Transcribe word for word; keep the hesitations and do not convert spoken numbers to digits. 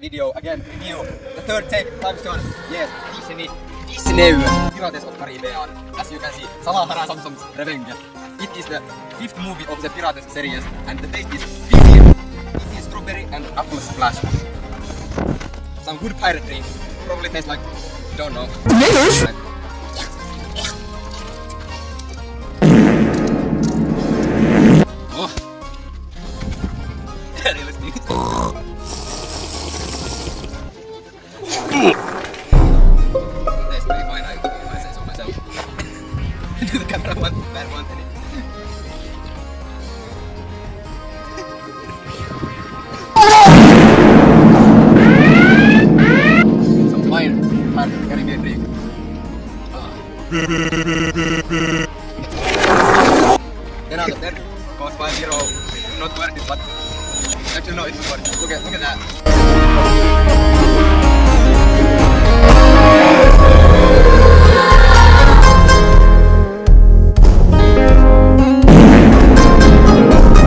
Video again, review the third take, time stone. Yes, Disney, Disney, Pirates of the Caribbean. As you can see, Salazar Samsung's Revenge. It is the fifth movie of the Pirates series, and the taste is fizzy. It is strawberry and apple splash. Some good piratery. Probably tastes like, don't know. Oh, realistic. That's pretty fine, I, I say so myself. Do the camera one, bad one, and it. Some fine, fine, Caribbean drink. Uh. ten out of ten, cost five euro. Not worth it, but actually, no, it's worth it. Look at, look at that.